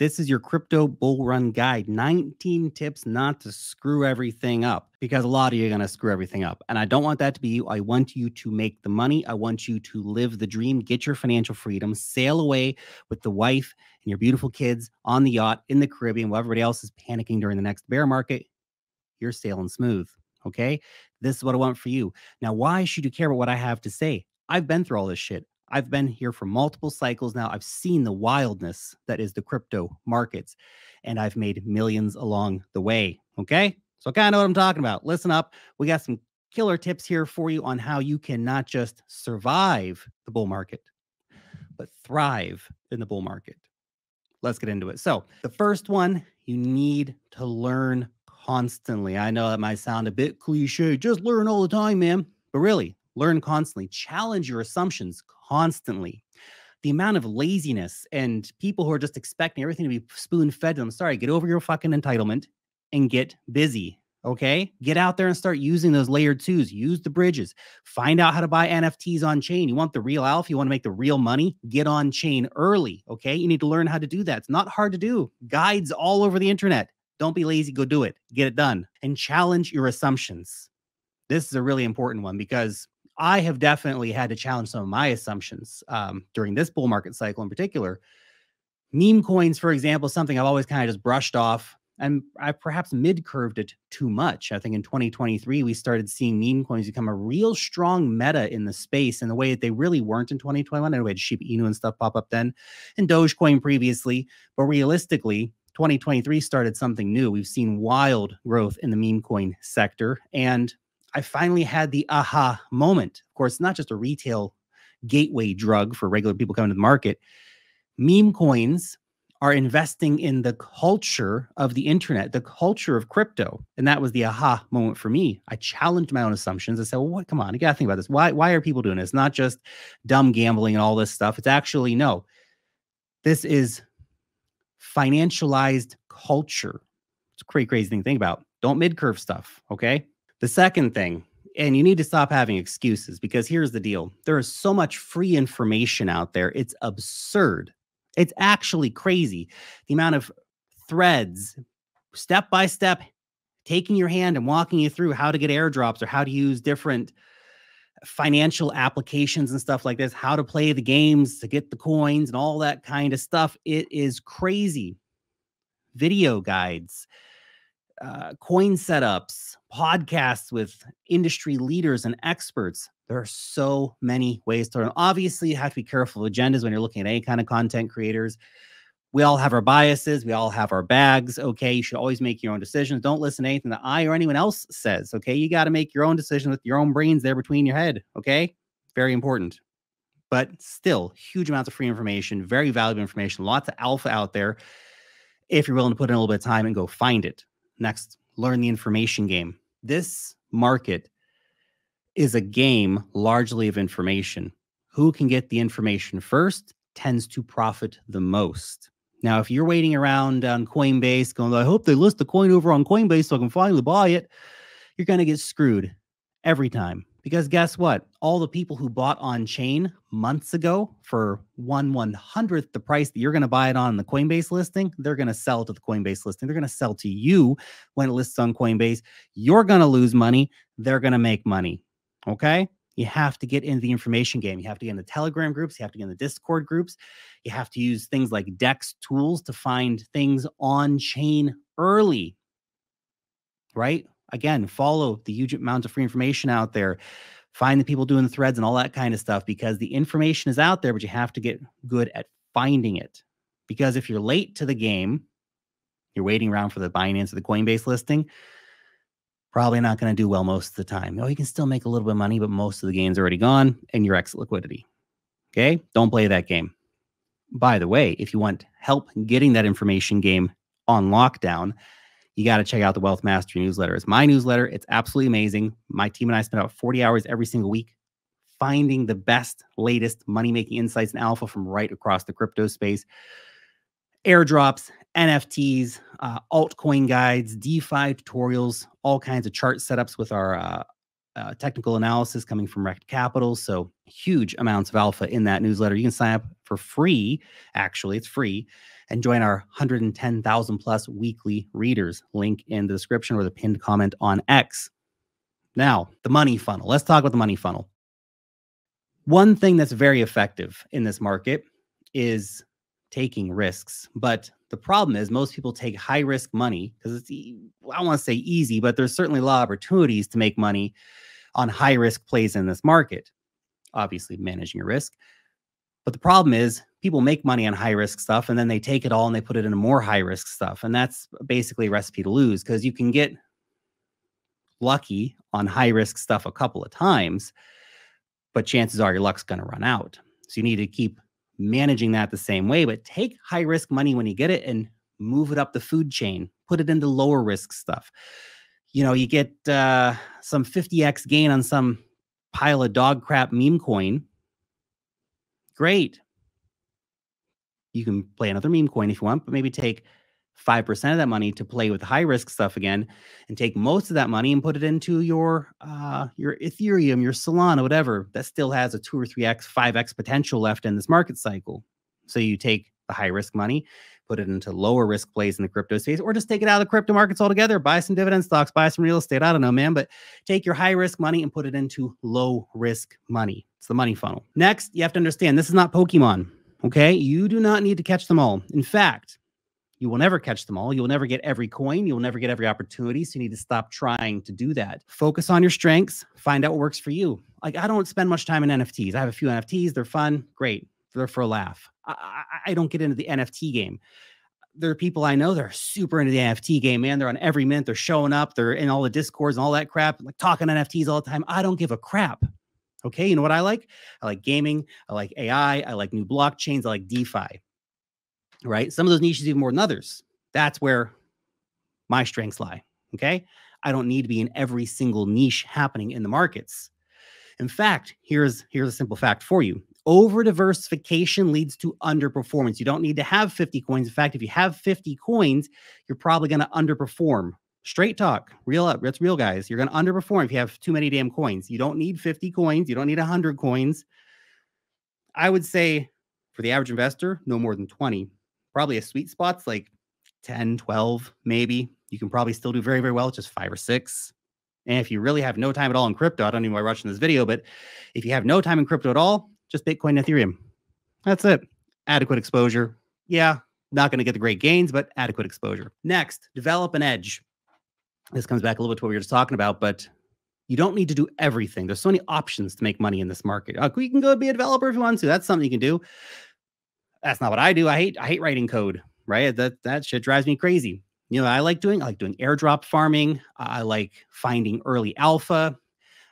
This is your crypto bull run guide. 19 tips not to screw everything up, because a lot of you are going to screw everything up. And I don't want that to be you. I want you to make the money. I want you to live the dream, get your financial freedom, sail away with the wife and your beautiful kids on the yacht in the Caribbean while everybody else is panicking during the next bear market. You're sailing smooth. Okay. This is what I want for you. Now, why should you care about what I have to say? I've been through all this shit. I've been here for multiple cycles now. I've seen the wildness that is the crypto markets, and I've made millions along the way. Okay. So I kind of know what I'm talking about. Listen up. We got some killer tips here for you on how you can not just survive the bull market, but thrive in the bull market. Let's get into it. So the first one, you need to learn constantly. I know that might sound a bit cliche. Just learn all the time, man. But really, learn constantly. Challenge your assumptions constantly. The amount of laziness and people who are just expecting everything to be spoon-fed to them. Sorry, get over your fucking entitlement and get busy, okay? Get out there and start using those layer twos. Use the bridges. Find out how to buy NFTs on chain. You want the real alpha? You want to make the real money? Get on chain early, okay? You need to learn how to do that. It's not hard to do. Guides all over the internet. Don't be lazy. Go do it. Get it done. And challenge your assumptions. This is a really important one because I have definitely had to challenge some of my assumptions during this bull market cycle in particular. Meme coins, for example, something I've always kind of just brushed off, and I perhaps mid-curved it too much. I think in 2023, we started seeing meme coins become a real strong meta in the space in the way that they really weren't in 2021. I know we had Shiba Inu and stuff pop up then, and Dogecoin previously, but realistically, 2023 started something new. We've seen wild growth in the meme coin sector, and I finally had the aha moment. Of course, it's not just a retail gateway drug for regular people coming to the market. Meme coins are investing in the culture of the internet, the culture of crypto. And that was the aha moment for me. I challenged my own assumptions. I said, well, what? Come on, you got to think about this. Why are people doing this? It's not just dumb gambling and all this stuff. It's actually, no, this is financialized culture. It's a crazy thing to think about. Don't mid-curve stuff, okay? The second thing, and you need to stop having excuses, because here's the deal. There is so much free information out there. It's absurd. It's actually crazy. The amount of threads, step-by-step, taking your hand and walking you through how to get airdrops or how to use different financial applications and stuff like this, how to play the games to get the coins and all that kind of stuff. It is crazy. Video guides, coin setups, podcasts with industry leaders and experts. There are so many ways to learn. Obviously, you have to be careful of agendas when you're looking at any kind of content creators. We all have our biases. We all have our bags. Okay. You should always make your own decisions. Don't listen to anything that I or anyone else says. Okay. You got to make your own decision with your own brains there between your head. Okay. Very important, but still huge amounts of free information, very valuable information, lots of alpha out there. If you're willing to put in a little bit of time and go find it. Next, learn the information game. This market is a game largely of information. Who can get the information first tends to profit the most. Now, if you're waiting around on Coinbase going, I hope they list the coin over on Coinbase so I can finally buy it, you're going to get screwed every time. Because guess what? All the people who bought on chain months ago for 1/100th the price that you're going to buy it on the Coinbase listing, they're going to sell to the Coinbase listing. They're going to sell to you when it lists on Coinbase. You're going to lose money. They're going to make money. Okay? You have to get into the information game. You have to get in the Telegram groups. You have to get in the Discord groups. You have to use things like DEX tools to find things on chain early. Right? Again, follow the huge amounts of free information out there. Find the people doing the threads and all that kind of stuff, because the information is out there, but you have to get good at finding it. Because if you're late to the game, you're waiting around for the Binance or the Coinbase listing, probably not going to do well most of the time. Oh, you can still make a little bit of money, but most of the game's already gone and your exit liquidity. Okay? Don't play that game. By the way, if you want help getting that information game on lockdown, you got to check out the Wealth Mastery newsletter. It's my newsletter. It's absolutely amazing. My team and I spend about 40 hours every single week finding the best, latest money-making insights and alpha from right across the crypto space. Airdrops, NFTs, altcoin guides, DeFi tutorials, all kinds of chart setups with our technical analysis coming from Rect Capital. So huge amounts of alpha in that newsletter. You can sign up for free. Actually, it's free and join our 110,000 plus weekly readers. Link in the description or the pinned comment on X. Now, the money funnel. Let's talk about the money funnel. One thing that's very effective in this market is taking risks. But the problem is most people take high risk money because it's, I don't want to say easy, but there's certainly a lot of opportunities to make money on high risk plays in this market. Obviously managing your risk. But the problem is people make money on high risk stuff and then they take it all and they put it into more high risk stuff. And that's basically a recipe to lose because you can get lucky on high risk stuff a couple of times, but chances are your luck's going to run out. So you need to keep managing that the same way, but take high risk money when you get it and move it up the food chain, put it into lower risk stuff. You know, you get some 50x gain on some pile of dog crap meme coin. Great. You can play another meme coin if you want, but maybe take 5% of that money to play with high risk stuff again and take most of that money and put it into your Ethereum, your Solana, whatever that still has a 2 or 3x, 5x potential left in this market cycle. So you take the high risk money, put it into lower risk plays in the crypto space, or just take it out of the crypto markets altogether, buy some dividend stocks, buy some real estate. I don't know, man, but take your high risk money and put it into low risk money. It's the money funnel. Next, you have to understand this is not Pokemon. Okay. You do not need to catch them all. In fact, you will never catch them all. You'll never get every coin. You'll never get every opportunity. So you need to stop trying to do that. Focus on your strengths. Find out what works for you. Like I don't spend much time in NFTs. I have a few NFTs. They're fun. Great. They're for a laugh. I don't get into the NFT game. There are people I know that are super into the NFT game, man. They're on every mint. They're showing up. They're in all the discords and all that crap, like talking NFTs all the time. I don't give a crap. Okay. You know what I like? I like gaming. I like AI. I like new blockchains. I like DeFi. Right? Some of those niches even more than others. That's where my strengths lie. Okay. I don't need to be in every single niche happening in the markets. In fact, here's a simple fact for you. Over diversification leads to underperformance. You don't need to have 50 coins. In fact, if you have 50 coins, you're probably going to underperform. Straight talk, real up. That's real, guys. You're going to underperform if you have too many damn coins. You don't need 50 coins. You don't need 100 coins. I would say for the average investor, no more than 20. Probably a sweet spot's like 10, 12, maybe. You can probably still do very, very well, just 5 or 6. And if you really have no time at all in crypto, I don't even know why I'm watching this video, but if you have no time in crypto at all, just Bitcoin and Ethereum. That's it. Adequate exposure. Yeah, not going to get the great gains, but adequate exposure. Next, develop an edge. This comes back a little bit to what we were just talking about, but you don't need to do everything. There's so many options to make money in this market. You can go be a developer if you want to. That's something you can do. That's not what I do. I hate writing code, right? That shit drives me crazy. You know, I like doing airdrop farming. I like finding early alpha.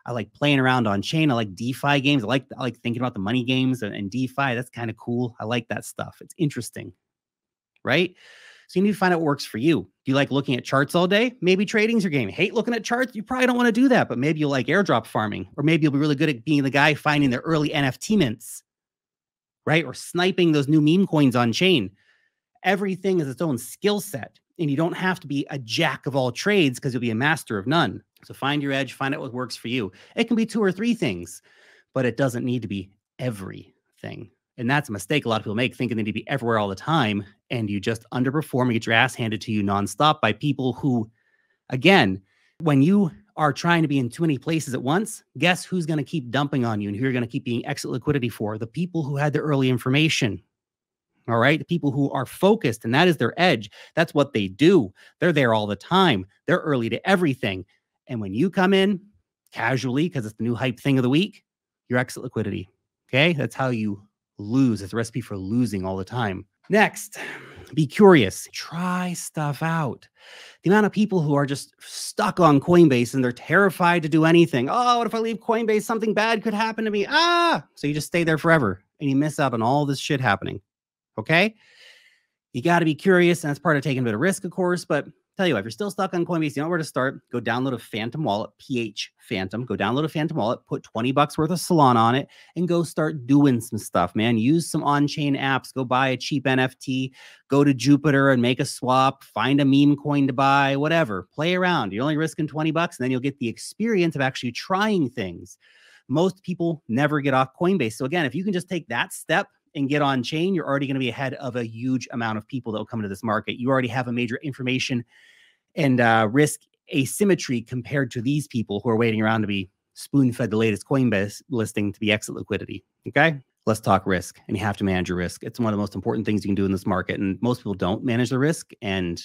I like playing around on chain. I like DeFi games. I like thinking about the money games and DeFi. That's kind of cool. I like that stuff. It's interesting, right? So you need to find out what works for you. Do you like looking at charts all day? Maybe trading's your game. Hate looking at charts? You probably don't want to do that, but maybe you'll like airdrop farming, or maybe you'll be really good at being the guy finding the early NFT mints. Right? Or sniping those new meme coins on chain. Everything is its own skill set. And you don't have to be a jack of all trades because you'll be a master of none. So find your edge, find out what works for you. It can be 2 or 3 things, but it doesn't need to be everything. And that's a mistake a lot of people make, thinking they need to be everywhere all the time. And you just underperform and get your ass handed to you nonstop by people who, again, when you are trying to be in too many places at once, guess who's going to keep dumping on you and who you're going to keep being exit liquidity for? The people who had the early information, all right? The people who are focused, and that is their edge. That's what they do. They're there all the time. They're early to everything. And when you come in casually, because it's the new hype thing of the week, you're exit liquidity, okay? That's how you lose. It's a recipe for losing all the time. Next, be curious. Try stuff out. The amount of people who are just stuck on Coinbase and they're terrified to do anything. Oh, what if I leave Coinbase? Something bad could happen to me. Ah! So you just stay there forever and you miss out on all this shit happening. Okay? You got to be curious, and that's part of taking a bit of risk, of course, but tell you what, if you're still stuck on Coinbase, you know where to start. Go download a phantom wallet, PH Phantom. Go download a phantom wallet, put $20 worth of Solana on it, and go start doing some stuff, man. Use some on-chain apps. Go buy a cheap NFT. Go to Jupiter and make a swap. Find a meme coin to buy, whatever. Play around. You're only risking $20, and then you'll get the experience of actually trying things. Most people never get off Coinbase. So again, if you can just take that step and get on chain, you're already going to be ahead of a huge amount of people that will come into this market. You already have a major information and risk asymmetry compared to these people who are waiting around to be spoon-fed the latest Coinbase listing to be exit liquidity. Okay, let's talk risk. And you have to manage your risk. It's one of the most important things you can do in this market. And most people don't manage their risk, and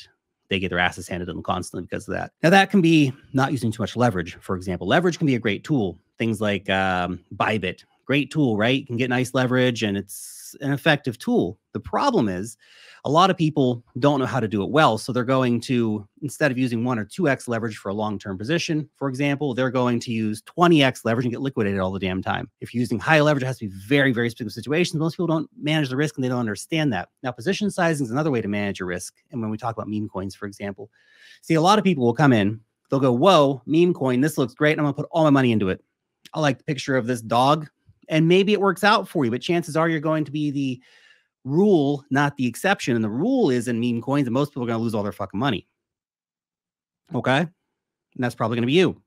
they get their asses handed to them constantly because of that. Now, that can be not using too much leverage. For example, leverage can be a great tool. Things like Bybit, great tool, right? You can get nice leverage, and it's an effective tool. The problem is a lot of people don't know how to do it well. So they're going to, instead of using 1 or 2x leverage for a long-term position, for example, they're going to use 20x leverage and get liquidated all the damn time. If you're using high leverage, it has to be very, very specific situations. Most people don't manage the risk, and they don't understand that. Now, position sizing is another way to manage your risk. And when we talk about meme coins, for example, see, a lot of people will come in, they'll go, whoa, meme coin, this looks great. I'm gonna put all my money into it. I like the picture of this dog, and maybe it works out for you, but chances are you're going to be the rule, not the exception. And the rule is in meme coins that most people are going to lose all their fucking money. Okay. And that's probably going to be you.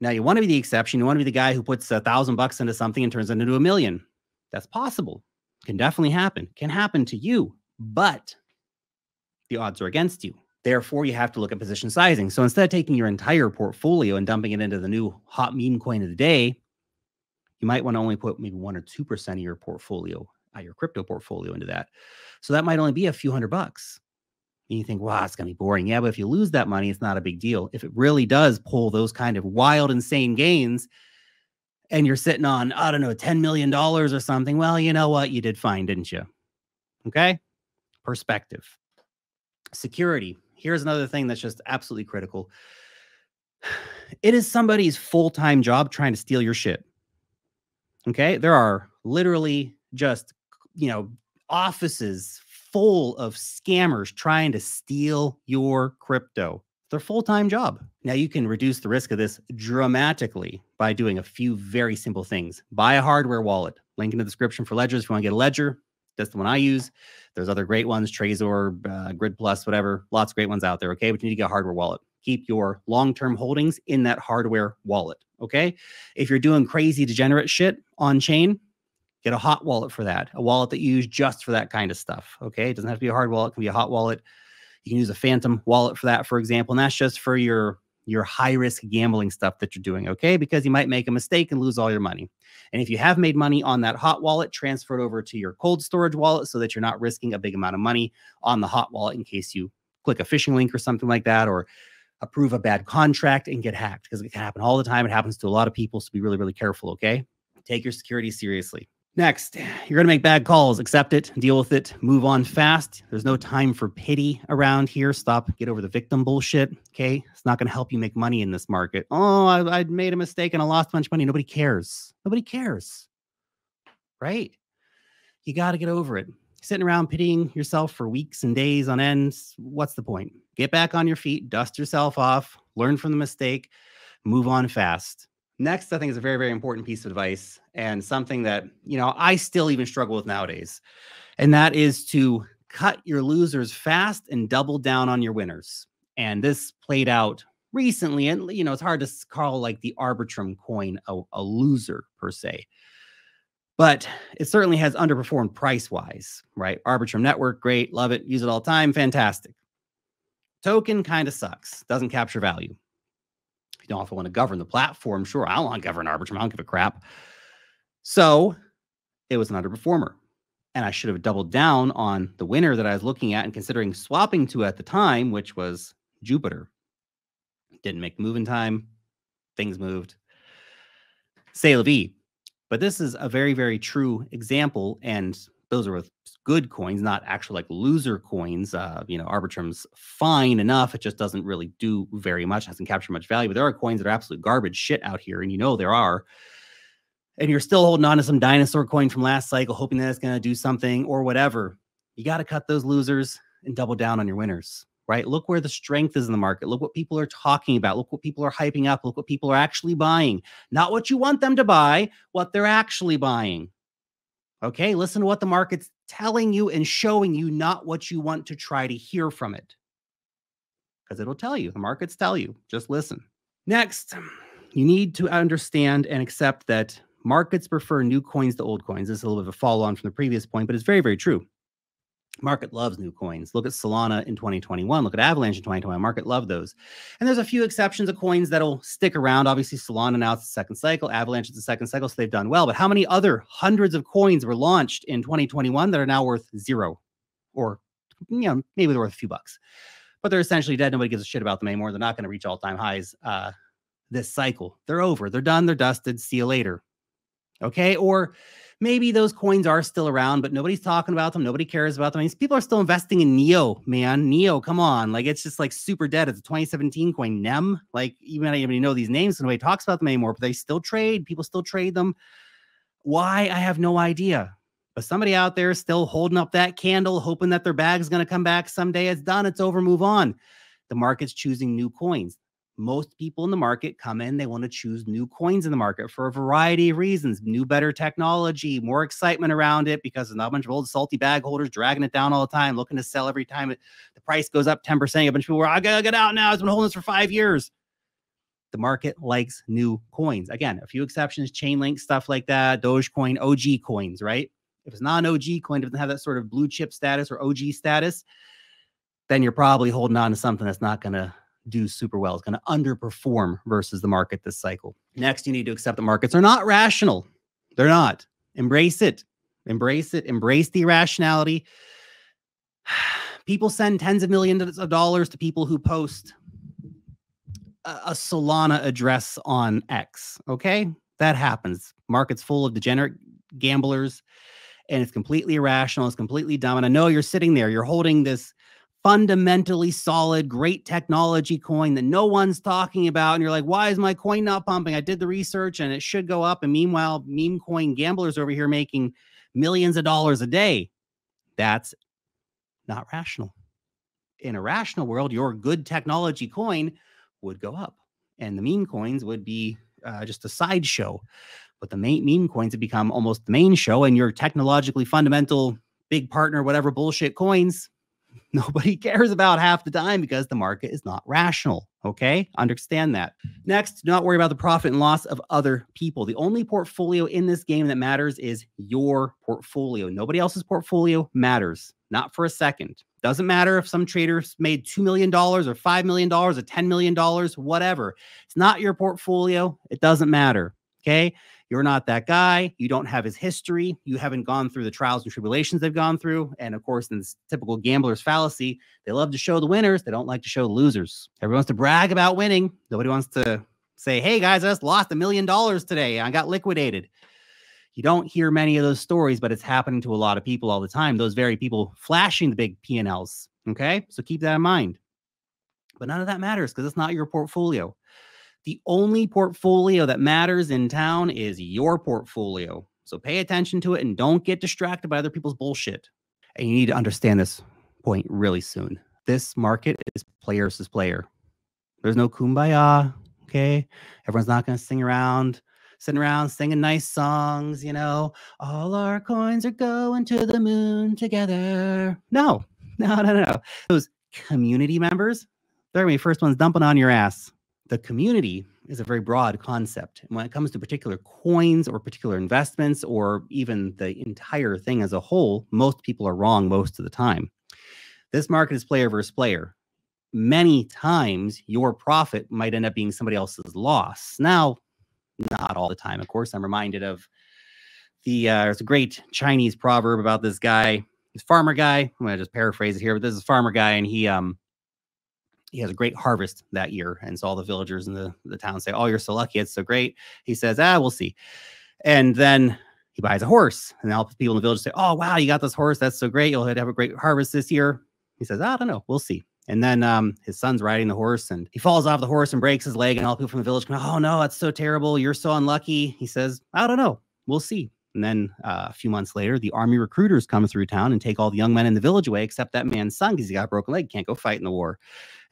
Now, you want to be the exception. You want to be the guy who puts $1,000 into something and turns it into $1 million. That's possible. Can definitely happen. Can happen to you, but the odds are against you. Therefore, you have to look at position sizing. So instead of taking your entire portfolio and dumping it into the new hot meme coin of the day, you might want to only put maybe 1 or 2% of your portfolio, your crypto portfolio, into that. So that might only be a few $100s. And you think, wow, it's going to be boring. Yeah, but if you lose that money, it's not a big deal. If it really does pull those kind of wild, insane gains, and you're sitting on, I don't know, $10 million or something, well, you know what? You did fine, didn't you? Okay? Perspective. Security. Here's another thing that's just absolutely critical. It is somebody's full-time job trying to steal your shit. Okay? There are literally just, you know, offices full of scammers trying to steal your crypto. Their full-time job. Now, you can reduce the risk of this dramatically by doing a few very simple things. Buy a hardware wallet. Link in the description for Ledger if you want to get a Ledger. That's the one I use. There's other great ones, Trezor, Grid Plus, whatever. Lots of great ones out there, okay? But you need to get a hardware wallet. Keep your long-term holdings in that hardware wallet, okay? If you're doing crazy degenerate shit on-chain, get a hot wallet for that, a wallet that you use just for that kind of stuff, okay? It doesn't have to be a hard wallet. It can be a hot wallet. You can use a phantom wallet for that, for example, and that's just for your high-risk gambling stuff that you're doing, okay? Because you might make a mistake and lose all your money. And if you have made money on that hot wallet, transfer it over to your cold storage wallet so that you're not risking a big amount of money on the hot wallet in case you click a phishing link or something like that, or approve a bad contract and get hacked, because it can happen all the time. It happens to a lot of people, so be really, really careful, okay? Take your security seriously. Next, you're going to make bad calls. Accept it, deal with it, move on fast. There's no time for pity around here. Stop, get over the victim bullshit, okay? It's not going to help you make money in this market. Oh, I made a mistake and I lost a bunch of money. Nobody cares. Nobody cares, right? You got to get over it. Sitting around pitying yourself for weeks and days on end, what's the point? Get back on your feet, dust yourself off, learn from the mistake, move on fast. Next, I think, is a very, very important piece of advice, and something that, you know, I still even struggle with nowadays. And that is to cut your losers fast and double down on your winners. And this played out recently. And, you know, it's hard to call like the Arbitrum coin a loser per se, but it certainly has underperformed price wise, right? Arbitrum network, great. Love it. Use it all the time. Fantastic. Token kind of sucks. Doesn't capture value. You know, if I want to govern the platform, sure, I don't want to govern Arbitrum. I don't give a crap. So it was an underperformer, and I should have doubled down on the winner that I was looking at and considering swapping to at the time, which was Jupiter. Didn't make the move in time. Things moved. C'est la vie. But this is a very, very true example, and those are with good coins, not actual like loser coins. You know, Arbitrum's fine enough. It just doesn't really do very much. Hasn't captured much value, but there are coins that are absolute garbage shit out here. And you know, there are, and you're still holding on to some dinosaur coin from last cycle, hoping that it's going to do something or whatever. You got to cut those losers and double down on your winners, right? Look where the strength is in the market. Look what people are talking about. Look what people are hyping up. Look what people are actually buying, not what you want them to buy, what they're actually buying. Okay, listen to what the market's telling you and showing you, not what you want to try to hear from it. Because it'll tell you. The markets tell you. Just listen. Next, you need to understand and accept that Markets prefer new coins to old coins. This is a little bit of a follow on from the previous point, but it's very, very true. Market loves new coins. Look at Solana in 2021. Look at Avalanche in 2021. Market loved those. And there's a few exceptions of coins that'll stick around. Obviously, Solana now it's the second cycle. Avalanche is the second cycle, so they've done well. But how many other hundreds of coins were launched in 2021 that are now worth zero? Or, you know, maybe they're worth a few bucks. But they're essentially dead. Nobody gives a shit about them anymore. They're not going to reach all-time highs this cycle. They're over. They're done. They're dusted. See you later. Okay, or maybe those coins are still around, but nobody's talking about them. Nobody cares about them. I mean, people are still investing in NEO, man. NEO, come on. Like, it's just like super dead. It's a 2017 coin, NEM. Like, even I don't even know these names, so nobody talks about them anymore, but they still trade. People still trade them. Why? I have no idea. But somebody out there is still holding up that candle, hoping that their bag's going to come back someday. It's done. It's over. Move on. The market's choosing new coins. Most people in the market come in, they want to choose new coins in the market for a variety of reasons. New, better technology, more excitement around it because there's not a bunch of old salty bag holders dragging it down all the time, looking to sell every time the price goes up 10%. A bunch of people are, I gotta get out now. It's been holding this for 5 years. The market likes new coins. Again, a few exceptions, Chainlink, stuff like that, Dogecoin, OG coins, right? If it's not an OG coin, doesn't have that sort of blue chip status or OG status, then you're probably holding on to something that's not going to do super well. It's going to underperform versus the market this cycle. Next, you need to accept that markets are not rational. They're not. Embrace it. Embrace it. Embrace the irrationality. People send tens of millions of dollars to people who post a Solana address on X. Okay? That happens. Market's full of degenerate gamblers, and it's completely irrational. It's completely dumb. And I know you're sitting there. You're holding this fundamentally solid, great technology coin that no one's talking about. And you're like, why is my coin not pumping? I did the research and it should go up. And meanwhile, meme coin gamblers over here making millions of dollars a day. That's not rational. In a rational world, your good technology coin would go up and the meme coins would be just a sideshow. But the meme coins have become almost the main show, and your technologically fundamental big partner, whatever bullshit coins, nobody cares about half the time because the market is not rational. Okay, understand that. Next, do not worry about the profit and loss of other people. The only portfolio in this game that matters is your portfolio. Nobody else's portfolio matters. Not for a second. Doesn't matter if some trader made $2 million or $5 million or $10 million, whatever. It's not your portfolio. It doesn't matter. Okay. You're not that guy. You don't have his history. You haven't gone through the trials and tribulations they've gone through. And of course, in this typical gambler's fallacy, they love to show the winners. They don't like to show the losers. Everyone wants to brag about winning. Nobody wants to say, hey guys, I just lost $1 million today. I got liquidated. You don't hear many of those stories, but it's happening to a lot of people all the time. Those very people flashing the big P&Ls. Okay. So keep that in mind, but none of that matters because it's not your portfolio. The only portfolio that matters in town is your portfolio. So pay attention to it and don't get distracted by other people's bullshit. And you need to understand this point really soon. This market is player versus player. There's no kumbaya, okay? Everyone's not going to sitting around singing nice songs, you know. All our coins are going to the moon together. No. Those community members, they're going to be the first ones dumping on your ass. The community is a very broad concept. And when it comes to particular coins or particular investments or even the entire thing as a whole, most people are wrong most of the time. This market is player versus player. Many times your profit might end up being somebody else's loss. Now, not all the time. Of course, I'm reminded of the there's a great Chinese proverb about this guy, this farmer guy. I'm going to just paraphrase it here, but this is a farmer guy, and he has a great harvest that year. And so all the villagers in the town say, oh, you're so lucky. It's so great. He says, we'll see. And then he buys a horse. And all the people in the village say, oh, wow, you got this horse. That's so great. You'll have a great harvest this year. He says, I don't know. We'll see. And then his son's riding the horse and he falls off the horse and breaks his leg. And all the people from the village go, oh, no, that's so terrible. You're so unlucky. He says, I don't know. We'll see. And then a few months later, the army recruiters come through town and take all the young men in the village away, except that man's son, because he got a broken leg, can't go fight in the war.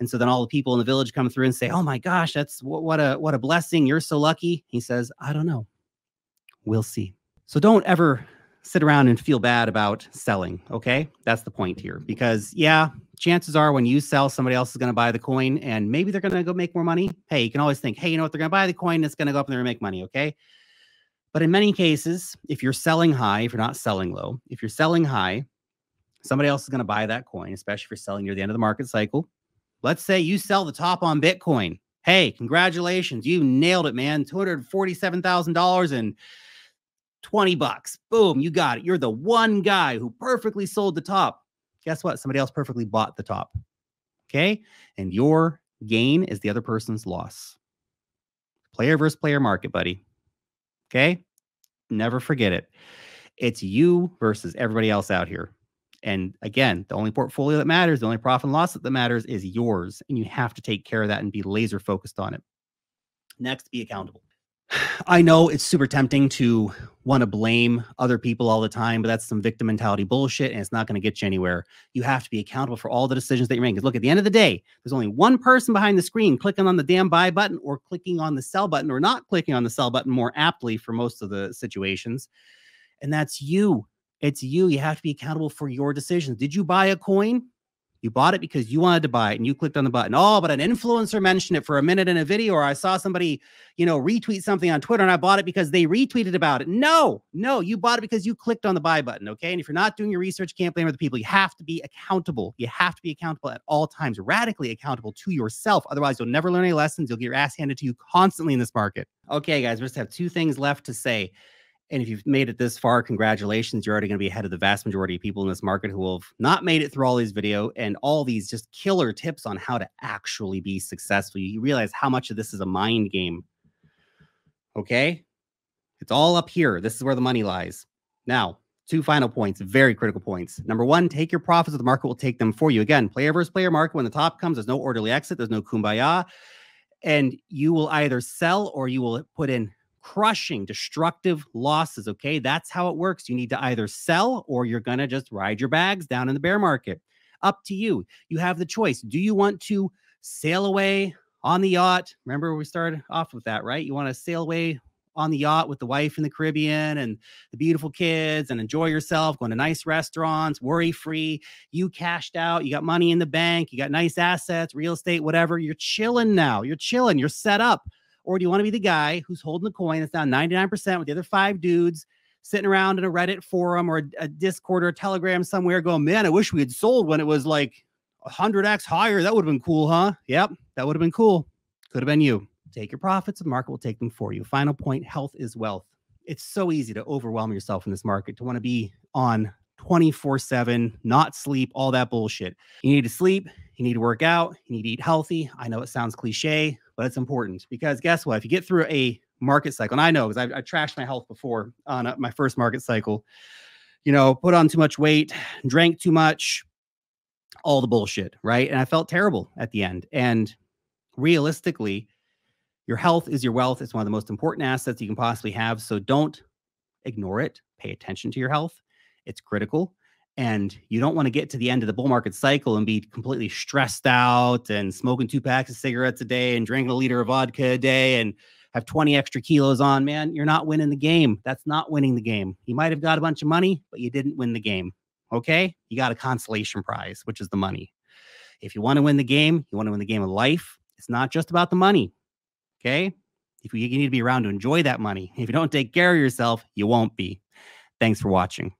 And so then all the people in the village come through and say, oh my gosh, that's what a blessing. You're so lucky. He says, I don't know. We'll see. So don't ever sit around and feel bad about selling. Okay. That's the point here, because yeah, chances are when you sell, somebody else is going to buy the coin and maybe they're going to go make more money. Hey, you can always think, hey, you know what? They're going to buy the coin. It's going to go up and they're going to make money. Okay. But in many cases, if you're selling high, if you're not selling low, if you're selling high, somebody else is going to buy that coin, especially if you're selling near the end of the market cycle. Let's say you sell the top on Bitcoin. Hey, congratulations. You nailed it, man. $247,000 and 20 bucks. Boom, you got it. You're the one guy who perfectly sold the top. Guess what? Somebody else perfectly bought the top. Okay? And your gain is the other person's loss. Player versus player market, buddy. Okay? Never forget it. It's you versus everybody else out here. And again, the only portfolio that matters, the only profit and loss that matters is yours. And you have to take care of that and be laser focused on it. Next, be accountable. I know it's super tempting to want to blame other people all the time, but that's some victim mentality bullshit, and it's not going to get you anywhere. You have to be accountable for all the decisions that you're making. Because look, at the end of the day, there's only one person behind the screen clicking on the damn buy button or clicking on the sell button or not clicking on the sell button more aptly for most of the situations. And that's you. It's you. You have to be accountable for your decisions. Did you buy a coin? You bought it because you wanted to buy it and you clicked on the button. Oh, but an influencer mentioned it for a minute in a video, or I saw somebody, retweet something on Twitter and I bought it because they retweeted about it. No, you bought it because you clicked on the buy button. Okay. And if you're not doing your research, can't blame other people. You have to be accountable. You have to be accountable at all times, radically accountable to yourself. Otherwise, you'll never learn any lessons. You'll get your ass handed to you constantly in this market. Okay, guys, we just have two things left to say. And if you've made it this far, congratulations. You're already going to be ahead of the vast majority of people in this market who have not made it through all these videos and all these just killer tips on how to actually be successful. You realize how much of this is a mind game. Okay? It's all up here. This is where the money lies. Now, two final points, very critical points. Number one, take your profits or the market will take them for you. Again, player versus player market. When the top comes, there's no orderly exit. There's no kumbaya. And you will either sell or you will put in crushing, destructive losses. Okay, that's how it works. You need to either sell or you're going to just ride your bags down in the bear market. Up to you. You have the choice. Do you want to sail away on the yacht? Remember, we started off with that, right? You want to sail away on the yacht with the wife in the Caribbean and the beautiful kids and enjoy yourself, going to nice restaurants, worry-free. You cashed out. You got money in the bank. You got nice assets, real estate, whatever. You're chilling now. You're chilling. You're set up. Or do you want to be the guy who's holding the coin that's down 99% with the other five dudes sitting around in a Reddit forum or a Discord or a Telegram somewhere going, man, I wish we had sold when it was like 100x higher. That would have been cool, huh? Yep, that would have been cool. Could have been you. Take your profits. The market will take them for you. Final point, health is wealth. It's so easy to overwhelm yourself in this market, to want to be on 24/7, not sleep, all that bullshit. You need to sleep. You need to work out. You need to eat healthy. I know it sounds cliche, but it's important, because guess what? If you get through a market cycle, and I know because I trashed my health before on my first market cycle, put on too much weight, drank too much, all the bullshit, right? And I felt terrible at the end. And realistically, your health is your wealth. It's one of the most important assets you can possibly have. So don't ignore it. Pay attention to your health. It's critical. And you don't want to get to the end of the bull market cycle and be completely stressed out and smoking 2 packs of cigarettes a day and drinking 1 liter of vodka a day and have 20 extra kilos on. Man, you're not winning the game. That's not winning the game. You might have got a bunch of money, but you didn't win the game. Okay? You got a consolation prize, which is the money. If you want to win the game, you want to win the game of life. It's not just about the money. Okay? If you need to be around to enjoy that money. If you don't take care of yourself, you won't be. Thanks for watching.